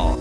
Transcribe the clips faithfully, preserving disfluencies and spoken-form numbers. all.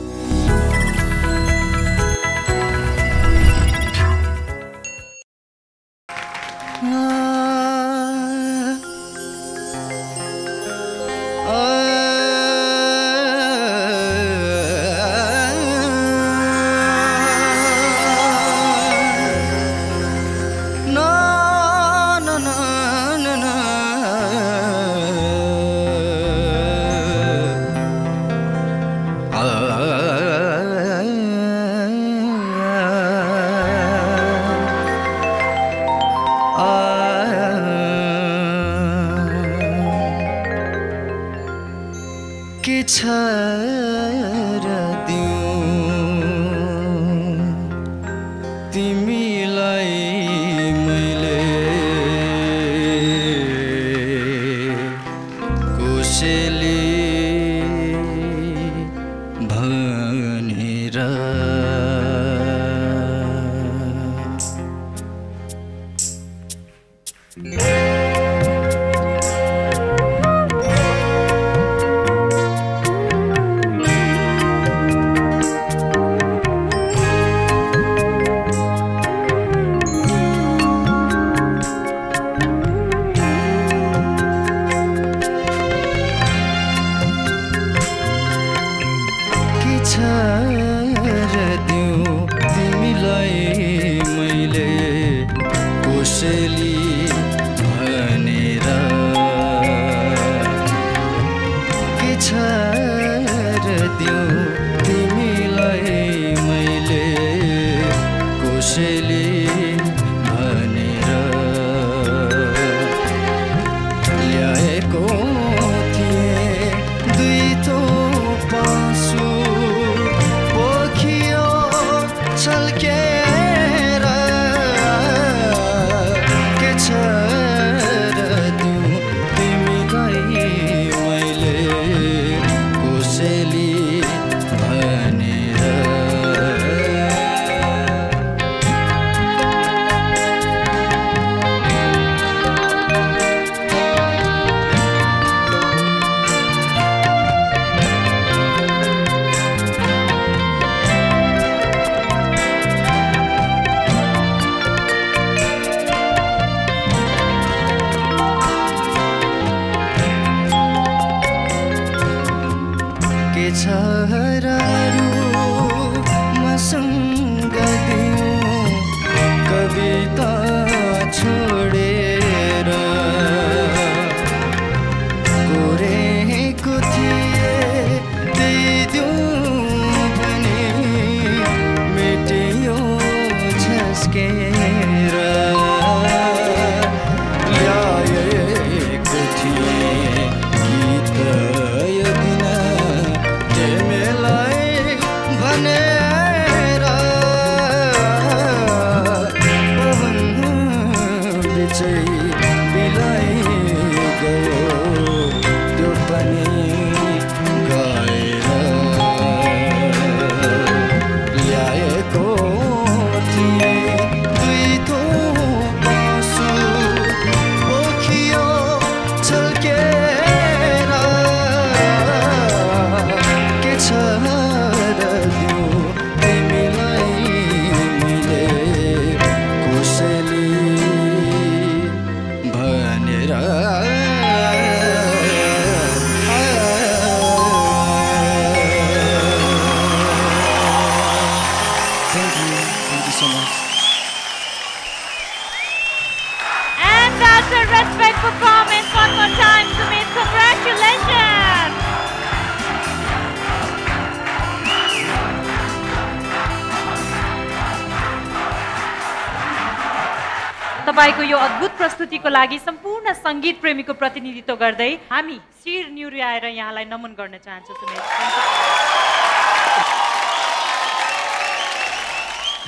तपाईको यो अद्भुत प्रस्तुतिको लागि सम्पूर्ण संगीत प्रेमीको प्रतिनिधित्व गर्दै हामी शिर न्युर्याएर यहाँलाई नमन गर्न चाहन्छौँ। सुमित,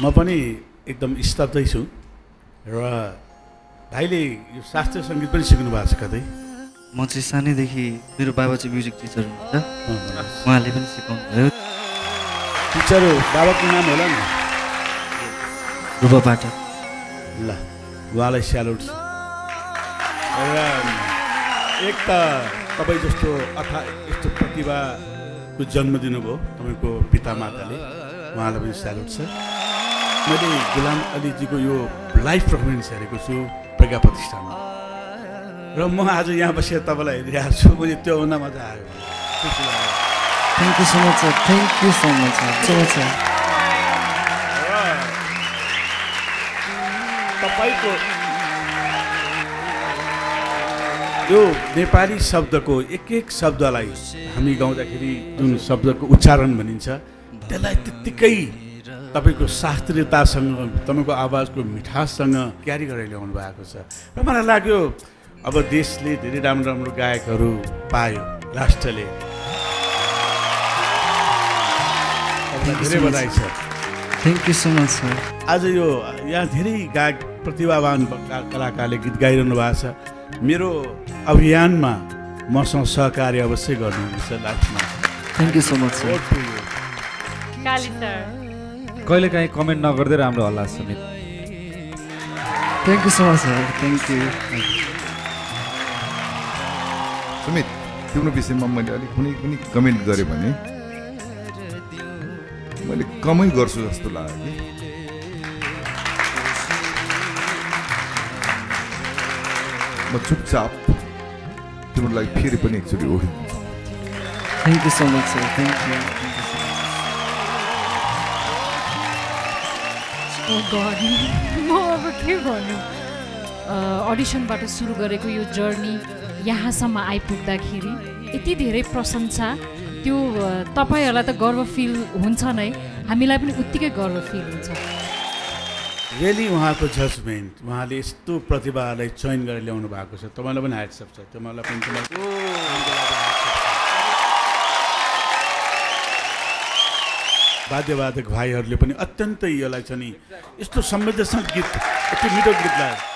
म पनि एकदम स्तब्धै छु र भाइले यो शास्त्रीय संगीत पनि सिक्नु भएको छ कतै? म चाहिँ सानैदेखि मेरो बाबा चाहिँ म्युजिक टिचर हुनुहुन्छ, उहाँले पनि सिकाउनु भयो। टिचर बाबाको नाम होला नि रूपा पाठक, ल उहाँलाई स्यालुट। र एक त तपाईँ जस्तो अथा यस्तो प्रतिभा को जन्मदिन भयो तपाईको पितामाताले उहाँलाई पनि स्यालुट छ। मैले गुलाम अलीजीको यो लाइभ पर्फर्मेन्स हेरेको छु प्रज्ञा प्रतिष्ठानमा र म आज यहाँ बसेर तपाईलाई हेरिरहेको छु। मैले त्यो हुन मजा आयो। Thank you so much sir, thank you so much sir. तपाईको यो नेपाली शब्दको एक एक शब्दलाई हामी गाउँदाखेरि जुन शब्दको उच्चारण भनिन्छ त्यसलाई त्यत्तिकै तपाईको शास्त्रीयतासँग तपाईको आवाजको मिठाससँग क्यारी गरेर ल्याउनु भएको छ। र मलाई लाग्यो अब देशले धेरै राम्रो राम्रो गायकहरू पायो, राष्ट्रले धेरै बधाई छ। Thank you so much sir. आज यो यहाँ धेरै गायक प्रतिभावान कलाकारले गीत गाइरहनु भएको छ। मेरो अभियानमा मसँग सहकार्य अवश्य गर्नुहुन्छ लास्टमा। Thank you so much sir. कहिले काहीँ कमेन्ट नगर्दै राम्रो होला Sumit. Thank you so much sir. Thank you Sumit. तिम्रो विषयमा मैले अलिक कुनै पनि कमेन्ट गरेँ भने मैले कमै गर्छु जस्तो लाग्यो कि म चुपचाप तिम्रो लागि फेरि पनि एकचोटि ओर्छु। Thank you so much sir. Thank you. Oh god, म अब के भन्नु। अडिसनबाट सुरु गरेको यो जर्नी यहाँसम्म आइपुग्दाखेरि यति धेरै प्रशंसा, त्यो तपाईहरुलाई त गर्व फिल हुन्छ नै, हामीलाई पनि उत्तिकै गर्व फिल हुन्छ। रियली उहाँको जजमेन्ट, उहाँले यस्तो प्रतिभालाई चयन गरेर ल्याउनु भएको छ। तपाईँलाई पनि ह्याट्स अफ छ। तपाईँलाई पनि वाद्यवादक भाइहरूले पनि अत्यन्तै यसलाई चाहिँ यस्तो संवेदनशील गीत, यति मिठो गीतलाई